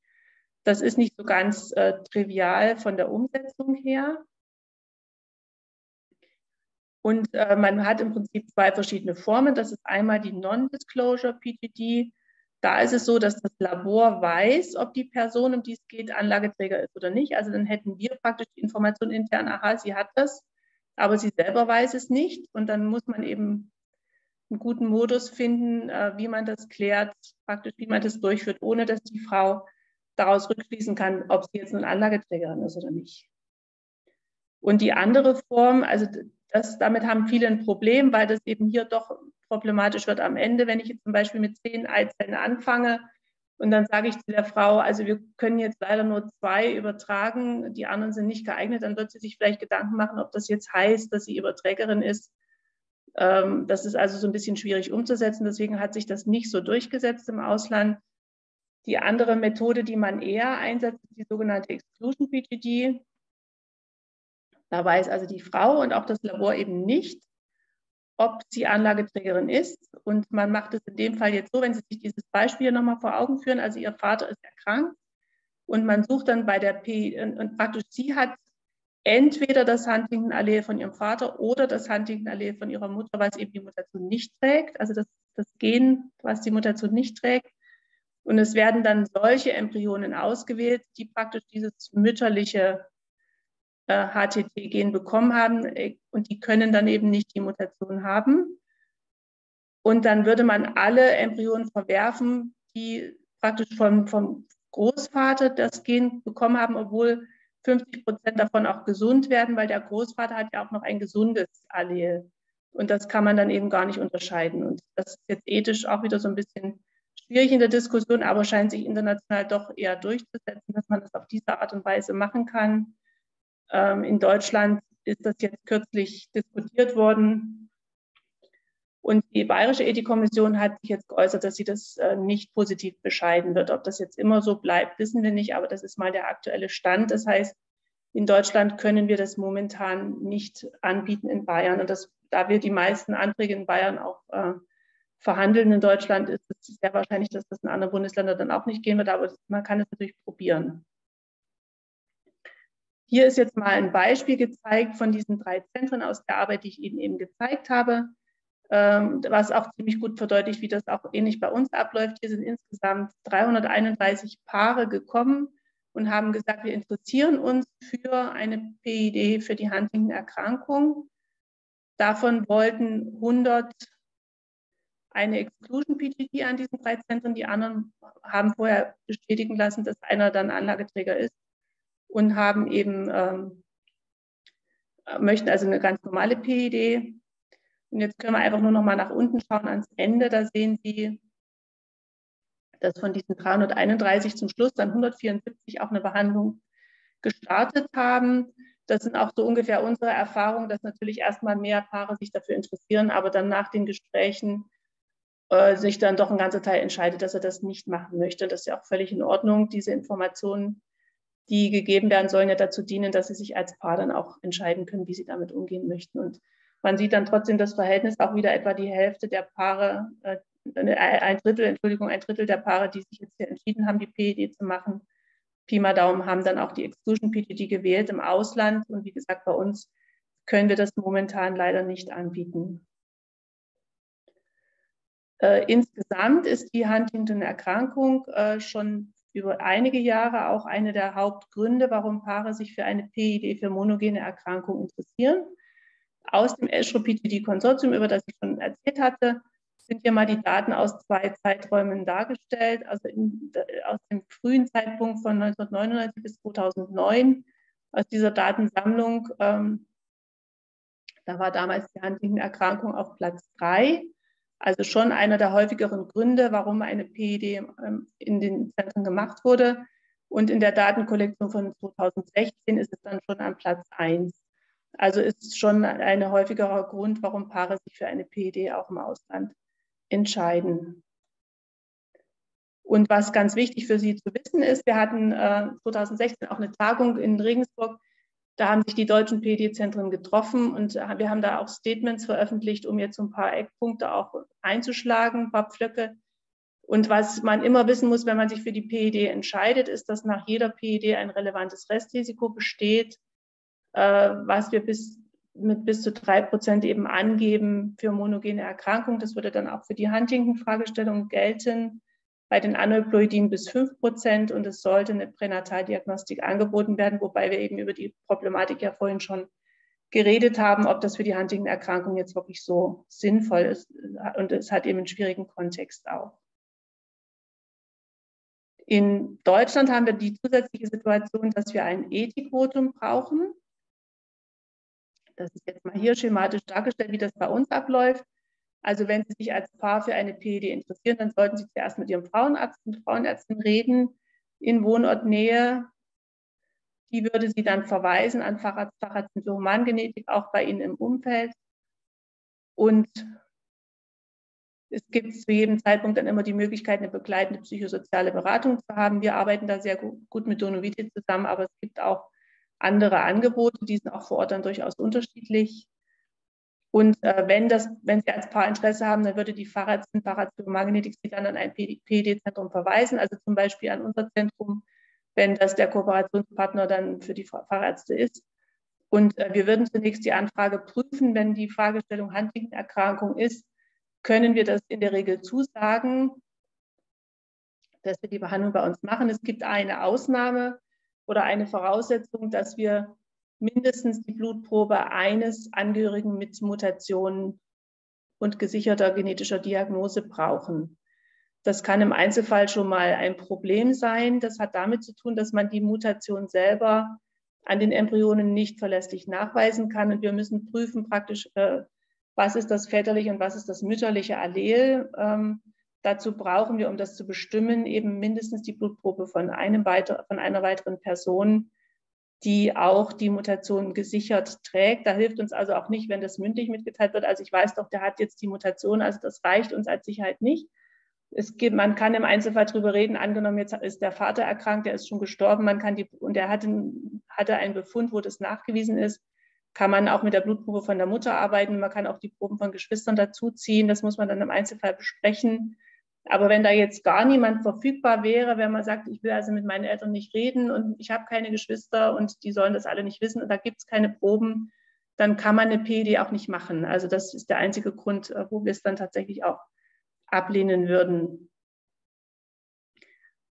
Das ist nicht so ganz trivial von der Umsetzung her. Und man hat im Prinzip zwei verschiedene Formen. Das ist einmal die Non-Disclosure-PGD. Da ist es so, dass das Labor weiß, ob die Person, um die es geht, Anlageträger ist oder nicht. Also dann hätten wir praktisch die Information intern, aha, sie hat das, aber sie selber weiß es nicht. Und dann muss man eben einen guten Modus finden, wie man das klärt, praktisch wie man das durchführt, ohne dass die Frau daraus rückschließen kann, ob sie jetzt nun Anlageträgerin ist oder nicht. Und die andere Form, also damit haben viele ein Problem, weil das eben hier doch Problematisch wird am Ende, wenn ich jetzt zum Beispiel mit 10 Eizellen anfange und dann sage ich zu der Frau, also wir können jetzt leider nur 2 übertragen, die anderen sind nicht geeignet, dann wird sie sich vielleicht Gedanken machen, ob das jetzt heißt, dass sie Überträgerin ist. Das ist also so ein bisschen schwierig umzusetzen, deswegen hat sich das nicht so durchgesetzt im Ausland. Die andere Methode, die man eher einsetzt, ist die sogenannte Exclusion-PGD. Da weiß also die Frau und auch das Labor eben nicht, ob sie Anlageträgerin ist. Und man macht es in dem Fall jetzt so, wenn Sie sich dieses Beispiel nochmal vor Augen führen, also Ihr Vater ist erkrankt und man sucht dann bei der und praktisch sie hat entweder das Huntington-Allel von ihrem Vater oder das Huntington-Allel von ihrer Mutter, weil es eben die Mutation nicht trägt, also das Gen, was die Mutation nicht trägt. Und es werden dann solche Embryonen ausgewählt, die praktisch dieses mütterliche HTT-Gen bekommen haben und die können dann eben nicht die Mutation haben. Und dann würde man alle Embryonen verwerfen, die praktisch vom Großvater das Gen bekommen haben, obwohl 50% davon auch gesund werden, weil der Großvater hat ja auch noch ein gesundes Allel. Und das kann man dann eben gar nicht unterscheiden. Und das ist jetzt ethisch auch wieder so ein bisschen schwierig in der Diskussion, aber scheint sich international doch eher durchzusetzen, dass man das auf diese Art und Weise machen kann. In Deutschland ist das jetzt kürzlich diskutiert worden und die Bayerische Ethikkommission hat sich jetzt geäußert, dass sie das nicht positiv bescheiden wird. Ob das jetzt immer so bleibt, wissen wir nicht, aber das ist mal der aktuelle Stand. Das heißt, in Deutschland können wir das momentan nicht anbieten in Bayern und da wir die meisten Anträge in Bayern auch verhandeln in Deutschland, ist es sehr wahrscheinlich, dass das in anderen Bundesländern dann auch nicht gehen wird, aber man kann es natürlich probieren. Hier ist jetzt mal ein Beispiel gezeigt von diesen 3 Zentren aus der Arbeit, die ich Ihnen eben gezeigt habe, was auch ziemlich gut verdeutlicht, wie das auch ähnlich bei uns abläuft. Hier sind insgesamt 331 Paare gekommen und haben gesagt, wir interessieren uns für eine PID, für die Huntington-Erkrankung. Davon wollten 100 eine Exclusion-PGD an diesen 3 Zentren. Die anderen haben vorher bestätigen lassen, dass einer dann Anlageträger ist. Und haben eben, möchten also eine ganz normale PID. Und jetzt können wir einfach nur noch mal nach unten schauen ans Ende. Da sehen Sie, dass von diesen 331 zum Schluss dann 174 auch eine Behandlung gestartet haben. Das sind auch so ungefähr unsere Erfahrungen, dass natürlich erstmal mehr Paare sich dafür interessieren, aber dann nach den Gesprächen sich dann doch ein ganzer Teil entscheidet, dass er das nicht machen möchte. Das ist ja auch völlig in Ordnung, diese Informationen, die gegeben werden, sollen ja dazu dienen, dass sie sich als Paar dann auch entscheiden können, wie sie damit umgehen möchten. Und man sieht dann trotzdem das Verhältnis, auch wieder etwa die Hälfte der Paare, ein Drittel der Paare, die sich jetzt hier entschieden haben, die PGD zu machen, Pi mal Daumen, haben dann auch die Exclusion-PGD gewählt im Ausland. Und wie gesagt, bei uns können wir das momentan leider nicht anbieten. Insgesamt ist die Huntington-Erkrankung schon über einige Jahre auch eine der Hauptgründe, warum Paare sich für eine PID, für monogene Erkrankung interessieren. Aus dem ESHRE-PGD-Konsortium, über das ich schon erzählt hatte, sind hier mal die Daten aus 2 Zeiträumen dargestellt. Also aus dem frühen Zeitpunkt von 1999 bis 2009, aus dieser Datensammlung, da war damals die Huntington-Erkrankung auf Platz 3. Also schon einer der häufigeren Gründe, warum eine PID in den Zentren gemacht wurde. Und in der Datenkollektion von 2016 ist es dann schon an Platz 1. Also ist es schon ein häufigerer Grund, warum Paare sich für eine PID auch im Ausland entscheiden. Und was ganz wichtig für Sie zu wissen ist, wir hatten 2016 auch eine Tagung in Regensburg. Da haben sich die deutschen PGD-Zentren getroffen und wir haben da auch Statements veröffentlicht, um jetzt so ein paar Eckpunkte auch einzuschlagen, ein paar Pflöcke. Und was man immer wissen muss, wenn man sich für die PGD entscheidet, ist, dass nach jeder PGD ein relevantes Restrisiko besteht, was wir mit bis zu 3% eben angeben für monogene Erkrankung. Das würde dann auch für die Huntington-Fragestellung gelten. Bei den Aneuploidien bis 5% und es sollte eine Pränataldiagnostik angeboten werden, wobei wir eben über die Problematik ja vorhin schon geredet haben, ob das für die Huntington-Erkrankung jetzt wirklich so sinnvoll ist. Und es hat eben einen schwierigen Kontext auch. In Deutschland haben wir die zusätzliche Situation, dass wir ein Ethikvotum brauchen. Das ist jetzt mal hier schematisch dargestellt, wie das bei uns abläuft. Also wenn Sie sich als Paar für eine PID interessieren, dann sollten Sie zuerst mit Ihrem Frauenarzt und Frauenärztin reden in Wohnortnähe. Die würde Sie dann verweisen an Facharzt, Fachärztin für Humangenetik, auch bei Ihnen im Umfeld. Und es gibt zu jedem Zeitpunkt dann immer die Möglichkeit, eine begleitende psychosoziale Beratung zu haben. Wir arbeiten da sehr gut mit Donovita zusammen, aber es gibt auch andere Angebote, die sind auch vor Ort dann durchaus unterschiedlich. Und wenn Sie als Paar Interesse haben, dann würde die Fachärztin, Facharzt für Humangenetik Sie dann an ein PGD-Zentrum verweisen, also zum Beispiel an unser Zentrum, wenn das der Kooperationspartner dann für die Fachärzte ist. Und wir würden zunächst die Anfrage prüfen. Wenn die Fragestellung Huntington-Erkrankung ist, können wir das in der Regel zusagen, dass wir die Behandlung bei uns machen. Es gibt eine Ausnahme oder eine Voraussetzung, dass wir mindestens die Blutprobe eines Angehörigen mit Mutationen und gesicherter genetischer Diagnose brauchen. Das kann im Einzelfall schon mal ein Problem sein. Das hat damit zu tun, dass man die Mutation selber an den Embryonen nicht verlässlich nachweisen kann. Und wir müssen prüfen praktisch, was ist das väterliche und was ist das mütterliche Allel? Dazu brauchen wir, um das zu bestimmen, eben mindestens die Blutprobe von einer weiteren Person, die auch die Mutation gesichert trägt. Da hilft uns also auch nicht, wenn das mündlich mitgeteilt wird. Also ich weiß doch, der hat jetzt die Mutation, also das reicht uns als Sicherheit nicht. Man kann im Einzelfall darüber reden, angenommen, jetzt ist der Vater erkrankt, der ist schon gestorben, man kann und er hatte einen Befund, wo das nachgewiesen ist. Kann man auch mit der Blutprobe von der Mutter arbeiten. Man kann auch die Proben von Geschwistern dazuziehen. Das muss man dann im Einzelfall besprechen. Aber wenn da jetzt gar niemand verfügbar wäre, wenn man sagt, ich will also mit meinen Eltern nicht reden und ich habe keine Geschwister und die sollen das alle nicht wissen und da gibt es keine Proben, dann kann man eine PID auch nicht machen. Also das ist der einzige Grund, wo wir es dann tatsächlich auch ablehnen würden.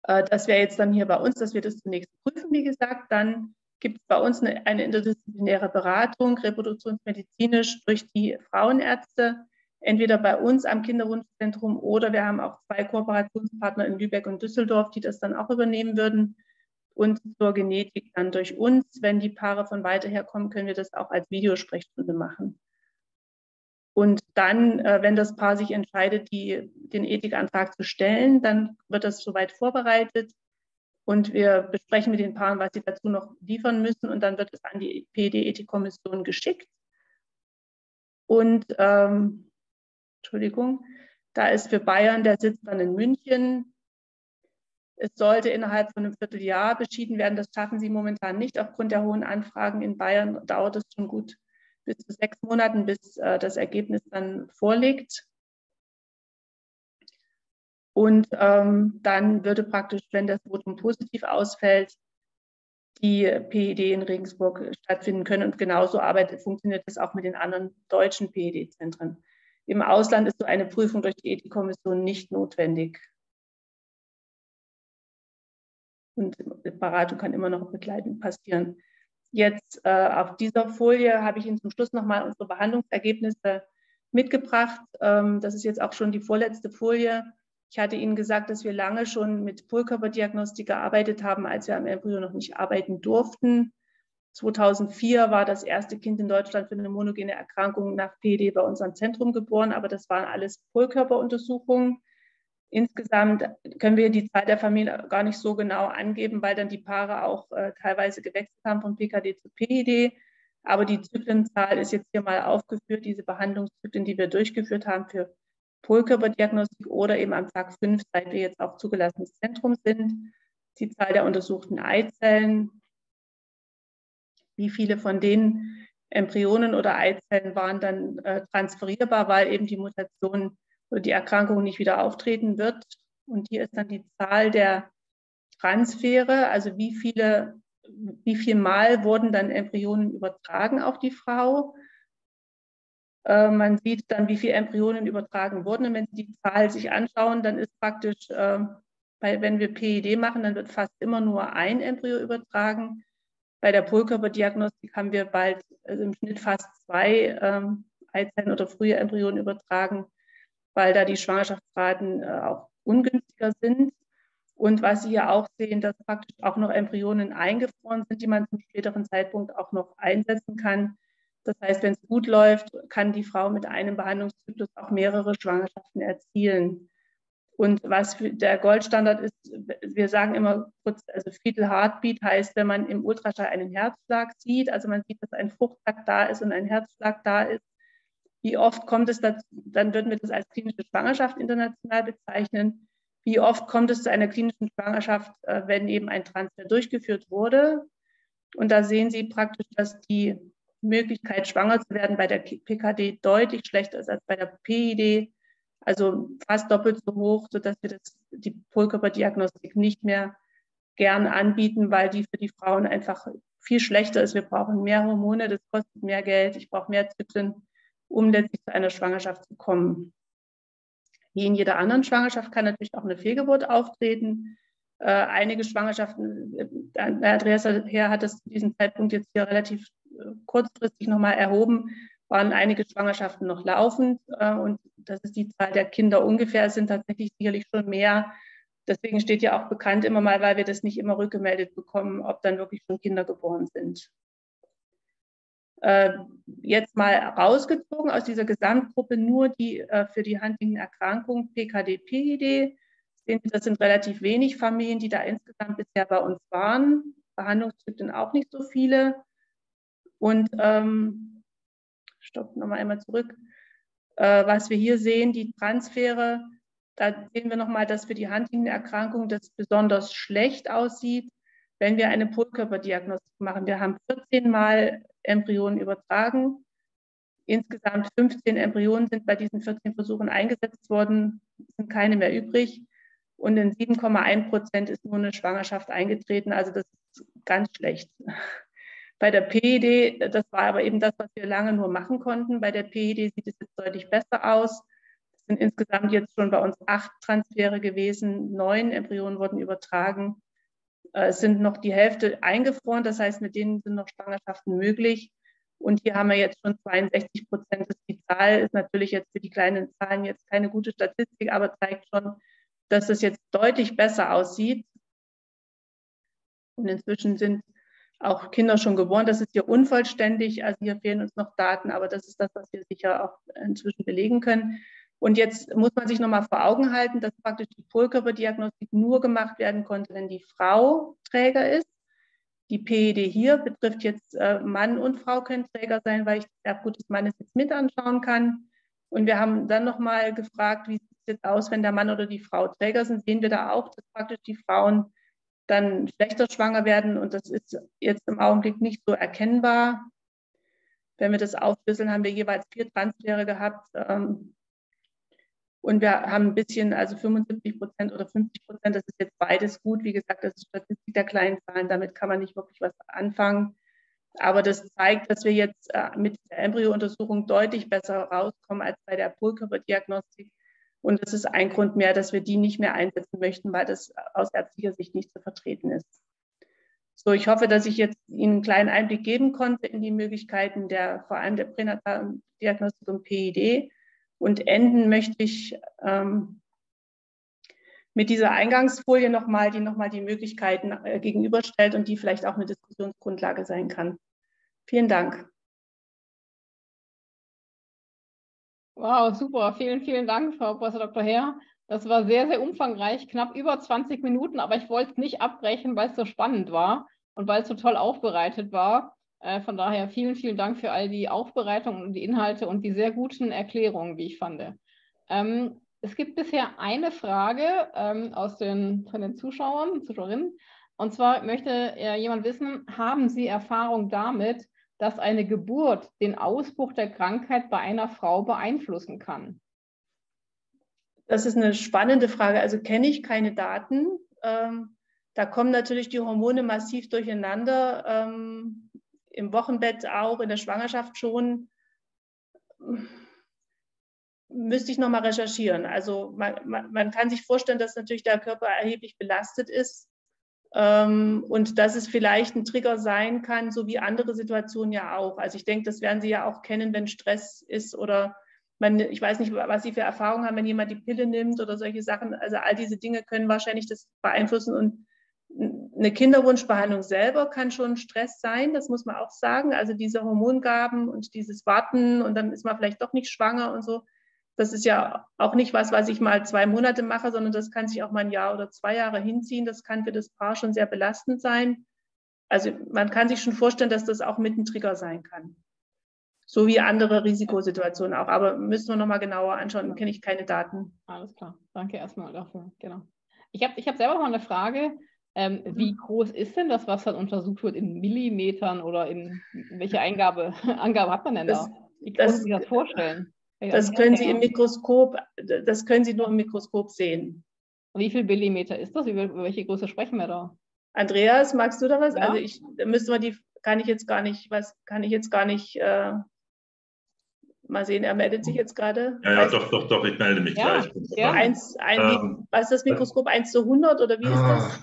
Das wäre jetzt dann hier bei uns, dass wir das zunächst prüfen, wie gesagt, dann gibt es bei uns eine interdisziplinäre Beratung, reproduktionsmedizinisch durch die Frauenärzte, entweder bei uns am Kinderwunschzentrum oder wir haben auch zwei Kooperationspartner in Lübeck und Düsseldorf, die das dann auch übernehmen würden und zur Genetik dann durch uns. Wenn die Paare von weiter her kommen, können wir das auch als Videosprechstunde machen. Und dann, wenn das Paar sich entscheidet, den Ethikantrag zu stellen, dann wird das soweit vorbereitet. Und wir besprechen mit den Paaren, was sie dazu noch liefern müssen. Und dann wird es an die PGD-Ethikkommission geschickt. Und, Entschuldigung, da ist für Bayern, der sitzt dann in München. Es sollte innerhalb von einem Vierteljahr beschieden werden. Das schaffen sie momentan nicht. Aufgrund der hohen Anfragen in Bayern dauert es schon gut bis zu 6 Monaten, bis das Ergebnis dann vorliegt. Und dann würde praktisch, wenn das Votum positiv ausfällt, die PED in Regensburg stattfinden können. Und genauso funktioniert das auch mit den anderen deutschen PED-Zentren. Im Ausland ist so eine Prüfung durch die Ethikkommission nicht notwendig. Und Beratung kann immer noch begleitend passieren. Jetzt auf dieser Folie habe ich Ihnen zum Schluss nochmal unsere Behandlungsergebnisse mitgebracht. Das ist jetzt auch schon die vorletzte Folie. Ich hatte Ihnen gesagt, dass wir lange schon mit Polkörperdiagnostik gearbeitet haben, als wir am Embryo noch nicht arbeiten durften. 2004 war das erste Kind in Deutschland für eine monogene Erkrankung nach PGD bei unserem Zentrum geboren, aber das waren alles Polkörperuntersuchungen. Insgesamt können wir die Zahl der Familien gar nicht so genau angeben, weil dann die Paare auch teilweise gewechselt haben von PKD zu PGD. Aber die Zyklenzahl ist jetzt hier mal aufgeführt, diese Behandlungszyklen, die wir durchgeführt haben für Polkörperdiagnostik oder eben am Tag 5, seit wir jetzt auch zugelassenes Zentrum sind, die Zahl der untersuchten Eizellen, wie viele von den Embryonen oder Eizellen waren dann transferierbar, weil eben die Mutation oder die Erkrankung nicht wieder auftreten wird. Und hier ist dann die Zahl der Transfere, also wie viel Mal wurden dann Embryonen übertragen auf die Frau. Man sieht dann, wie viele Embryonen übertragen wurden. Und wenn Sie die Zahl sich anschauen, dann ist praktisch, wenn wir PID machen, dann wird fast immer nur ein Embryo übertragen. Bei der Polkörperdiagnostik haben wir bald im Schnitt fast 2 Eizellen oder frühe Embryonen übertragen, weil da die Schwangerschaftsraten auch ungünstiger sind. Und was Sie hier auch sehen, dass praktisch auch noch Embryonen eingefroren sind, die man zum späteren Zeitpunkt auch noch einsetzen kann. Das heißt, wenn es gut läuft, kann die Frau mit einem Behandlungszyklus auch mehrere Schwangerschaften erzielen. Und was der Goldstandard ist, wir sagen immer, also Fetal Heartbeat heißt, wenn man im Ultraschall einen Herzschlag sieht, also man sieht, dass ein Fruchtsack da ist und ein Herzschlag da ist. Wie oft kommt es dazu, dann würden wir das als klinische Schwangerschaft international bezeichnen. Wie oft kommt es zu einer klinischen Schwangerschaft, wenn eben ein Transfer durchgeführt wurde? Und da sehen Sie praktisch, dass die Möglichkeit, schwanger zu werden, bei der PKD deutlich schlechter ist als bei der PID, also fast doppelt so hoch, sodass wir die Polkörperdiagnostik nicht mehr gern anbieten, weil die für die Frauen einfach viel schlechter ist. Wir brauchen mehr Hormone, das kostet mehr Geld, ich brauche mehr Zyklen, um letztlich zu einer Schwangerschaft zu kommen. Wie in jeder anderen Schwangerschaft kann natürlich auch eine Fehlgeburt auftreten. Einige Schwangerschaften, Andreas Hehr hat das zu diesem Zeitpunkt jetzt hier relativ kurzfristig nochmal erhoben, waren einige Schwangerschaften noch laufend und das ist die Zahl der Kinder ungefähr, es sind tatsächlich sicherlich schon mehr. Deswegen steht ja auch bekannt immer mal, weil wir das nicht immer rückgemeldet bekommen, ob dann wirklich schon Kinder geboren sind. Jetzt mal rausgezogen aus dieser Gesamtgruppe nur die für die Huntington-Erkrankung PKD-PGD. Sehen Sie, das sind relativ wenig Familien, die da insgesamt bisher bei uns waren. Behandlungszyklen auch nicht so viele. Und stopp, nochmal einmal zurück. Was wir hier sehen, die Transfere, da sehen wir nochmal, dass für die Huntington-Erkrankung das besonders schlecht aussieht, wenn wir eine Polkörperdiagnostik machen. Wir haben 14 Mal Embryonen übertragen. Insgesamt 15 Embryonen sind bei diesen 14 Versuchen eingesetzt worden, sind keine mehr übrig. Und in 7,1% ist nur eine Schwangerschaft eingetreten. Also das ist ganz schlecht. Bei der PED, das war aber eben das, was wir lange nur machen konnten. Bei der PED sieht es jetzt deutlich besser aus. Es sind insgesamt jetzt schon bei uns 8 Transfere gewesen, 9 Embryonen wurden übertragen. Es sind noch die Hälfte eingefroren, das heißt, mit denen sind noch Schwangerschaften möglich. Und hier haben wir jetzt schon 62%. Die Zahl ist natürlich jetzt für die kleinen Zahlen jetzt keine gute Statistik, aber zeigt schon, dass das jetzt deutlich besser aussieht. Und inzwischen sind auch Kinder schon geboren. Das ist hier unvollständig, also hier fehlen uns noch Daten, aber das ist das, was wir sicher auch inzwischen belegen können. Und jetzt muss man sich nochmal vor Augen halten, dass praktisch die Polkörperdiagnostik nur gemacht werden konnte, wenn die Frau Träger ist. Die PED hier betrifft jetzt Mann und Frau können Träger sein, weil ich das Erbgut des Mannes jetzt mit anschauen kann. Und wir haben dann nochmal gefragt, wie sieht es jetzt aus, wenn der Mann oder die Frau Träger sind. Sehen wir da auch, dass praktisch die Frauen dann schlechter schwanger werden und das ist jetzt im Augenblick nicht so erkennbar. Wenn wir das aufschlüsseln, haben wir jeweils 4 Transfere gehabt und wir haben ein bisschen, also 75% oder 50%, das ist jetzt beides gut. Wie gesagt, das ist Statistik der kleinen Zahlen, damit kann man nicht wirklich was anfangen. Aber das zeigt, dass wir jetzt mit der Embryo-Untersuchung deutlich besser rauskommen als bei der Polkörperdiagnostik. Und das ist ein Grund mehr, dass wir die nicht mehr einsetzen möchten, weil das aus ärztlicher Sicht nicht zu vertreten ist. So, ich hoffe, dass ich jetzt Ihnen einen kleinen Einblick geben konnte in die Möglichkeiten der, vor allem der Pränataldiagnostik und PID. Und enden möchte ich mit dieser Eingangsfolie nochmal, die die Möglichkeiten gegenüberstellt und die vielleicht auch eine Diskussionsgrundlage sein kann. Vielen Dank. Wow, super. Vielen, vielen Dank, Frau Prof. Dr. Hehr. Das war sehr, sehr umfangreich, knapp über 20 Minuten, aber ich wollte es nicht abbrechen, weil es so spannend war und weil es so toll aufbereitet war. Von daher vielen, vielen Dank für all die Aufbereitungen und die Inhalte und die sehr guten Erklärungen, wie ich fand. Es gibt bisher eine Frage von den Zuschauern und Zuschauerinnen. Und zwar möchte jemand wissen, haben Sie Erfahrung damit, dass eine Geburt den Ausbruch der Krankheit bei einer Frau beeinflussen kann? Das ist eine spannende Frage. Also kenne ich keine Daten. Da kommen natürlich die Hormone massiv durcheinander, im Wochenbett auch, in der Schwangerschaft schon. Müsste ich nochmal recherchieren. Also man kann sich vorstellen, dass natürlich der Körper erheblich belastet ist. Und dass es vielleicht ein Trigger sein kann, so wie andere Situationen ja auch. Also ich denke, das werden Sie ja auch kennen, wenn Stress ist oder ich weiß nicht, was Sie für Erfahrungen haben, wenn jemand die Pille nimmt oder solche Sachen. Also all diese Dinge können wahrscheinlich das beeinflussen und Eine Kinderwunschbehandlung selber kann schon Stress sein, das muss man auch sagen. Also diese Hormongaben und dieses Warten und dann ist man vielleicht doch nicht schwanger und so. Das ist ja auch nicht was, was ich mal 2 Monate mache, sondern das kann sich auch mal ein Jahr oder 2 Jahre hinziehen. Das kann für das Paar schon sehr belastend sein. Also man kann sich schon vorstellen, dass das auch mit ein Trigger sein kann. So wie andere Risikosituationen auch. Aber müssen wir nochmal genauer anschauen, kenne ich keine Daten. Alles klar, danke erstmal dafür. Genau. Ich hab selber nochmal eine Frage. Wie groß ist denn das, was dann untersucht wird, in Millimetern oder in welche Angabe hat man denn da? Wie kann man sich das vorstellen? Das können Sie im Mikroskop, das können Sie nur im Mikroskop sehen. Wie viel Millimeter ist das? Über welche Größe sprechen wir da? Andreas, magst du da was? Ja? Also kann ich jetzt gar nicht mal sehen, er meldet sich jetzt gerade. Ja, doch, ich melde mich gleich. Ja. Was ist das Mikroskop? 1:100 oder wie ist das?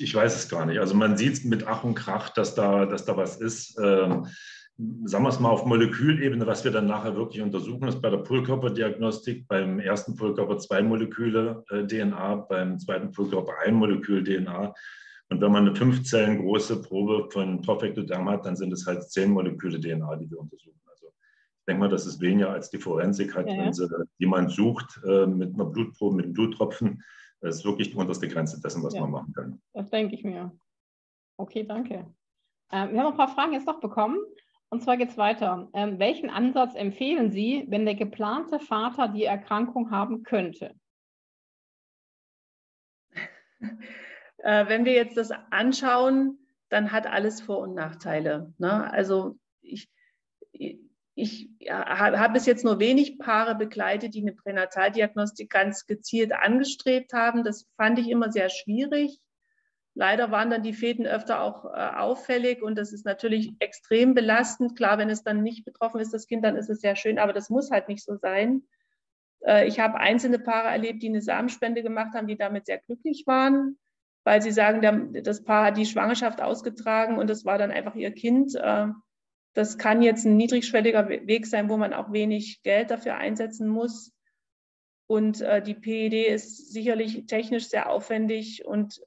Ich weiß es gar nicht. Also man sieht mit Ach und Krach, dass da was ist. Sagen wir es mal auf Molekülebene, was wir dann nachher wirklich untersuchen, ist bei der Polkörperdiagnostik, beim ersten Polkörper 2 Moleküle DNA, beim zweiten Polkörper 1 Molekül DNA. Und wenn man eine 5 Zellen große Probe von Trophektoderm hat, dann sind es halt 10 Moleküle DNA, die wir untersuchen. Also ich denke mal, das ist weniger als die Forensik hat, wenn sie jemand sucht mit einer Blutprobe, mit einem Bluttropfen. Das ist wirklich die unterste Grenze dessen, was man machen kann. Das denke ich mir. Okay, danke. Wir haben ein paar Fragen jetzt noch bekommen. Und zwar geht es weiter. Welchen Ansatz empfehlen Sie, wenn der geplante Vater die Erkrankung haben könnte? Wenn wir jetzt das anschauen, dann hat alles Vor- und Nachteile. Ne? Also ich habe bis jetzt nur wenig Paare begleitet, die eine Pränataldiagnostik ganz gezielt angestrebt haben. Das fand ich immer sehr schwierig. Leider waren dann die Fäden öfter auch auffällig und das ist natürlich extrem belastend. Klar, wenn es dann nicht betroffen ist, das Kind, dann ist es sehr schön, aber das muss halt nicht so sein. Ich habe einzelne Paare erlebt, die eine Samenspende gemacht haben, die damit sehr glücklich waren, weil sie sagen, das Paar hat die Schwangerschaft ausgetragen und das war dann einfach ihr Kind. Das kann jetzt ein niedrigschwelliger Weg sein, wo man auch wenig Geld dafür einsetzen muss. Und die PID ist sicherlich technisch sehr aufwendig und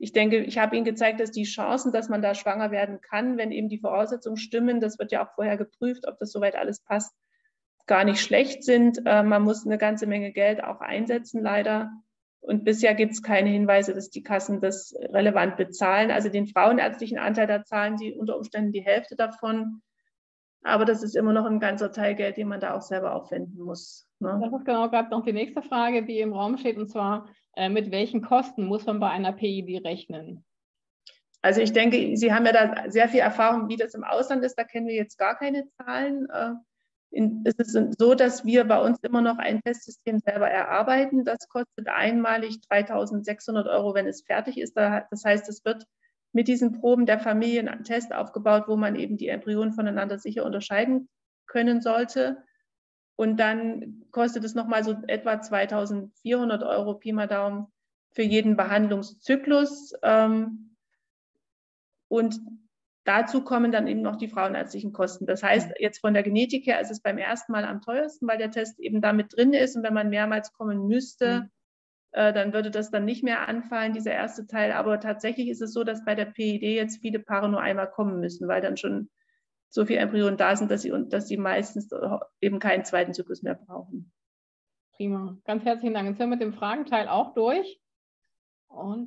ich denke, ich habe Ihnen gezeigt, dass die Chancen, dass man da schwanger werden kann, wenn eben die Voraussetzungen stimmen, das wird ja auch vorher geprüft, ob das soweit alles passt, gar nicht schlecht sind. Man muss eine ganze Menge Geld auch einsetzen, leider. Und bisher gibt es keine Hinweise, dass die Kassen das relevant bezahlen. Also den frauenärztlichen Anteil, da zahlen sie unter Umständen die Hälfte davon. Aber das ist immer noch ein ganzer Teil Geld, den man da auch selber aufwenden muss. Ne? Das ist genau gerade noch die nächste Frage, die im Raum steht, und zwar, mit welchen Kosten muss man bei einer PID rechnen? Also ich denke, Sie haben ja da sehr viel Erfahrung, wie das im Ausland ist. Da kennen wir jetzt gar keine Zahlen. Es ist so, dass wir bei uns immer noch ein Testsystem selber erarbeiten. Das kostet einmalig 3.600 €, wenn es fertig ist. Das heißt, es wird mit diesen Proben der Familien ein Test aufgebaut, wo man eben die Embryonen voneinander sicher unterscheiden können sollte. Und dann kostet es nochmal so etwa 2.400 €, Pi mal Daumen, für jeden Behandlungszyklus. Und dazu kommen dann eben noch die frauenärztlichen Kosten. Das heißt, jetzt von der Genetik her ist es beim ersten Mal am teuersten, weil der Test eben damit drin ist. Und wenn man mehrmals kommen müsste, dann würde das dann nicht mehr anfallen, dieser erste Teil. Aber tatsächlich ist es so, dass bei der PID jetzt viele Paare nur einmal kommen müssen, weil dann schon so viele Embryonen da sind, dass sie meistens eben keinen zweiten Zyklus mehr brauchen. Prima. Ganz herzlichen Dank. Jetzt sind wir mit dem Fragenteil auch durch. Und